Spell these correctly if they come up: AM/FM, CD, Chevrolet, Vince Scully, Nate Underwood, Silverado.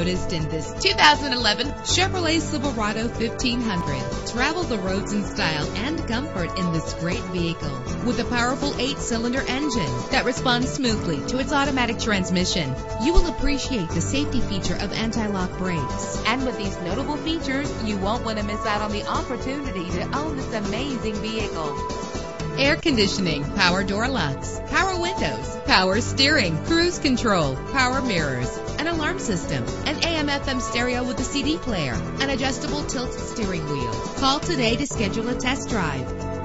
noticed in this 2011 Chevrolet Silverado 1500. Travel the roads in style and comfort in this great vehicle with a powerful 8-cylinder engine that responds smoothly to its automatic transmission. You will appreciate the safety feature of anti-lock brakes, and with these notable features, you won't want to miss out on the opportunity to own this amazing vehicle. Air conditioning, power door locks, power windows, power steering, cruise control, power mirrors, an alarm system, an AM/FM stereo with a CD player, an adjustable tilt steering wheel. Call today to schedule a test drive.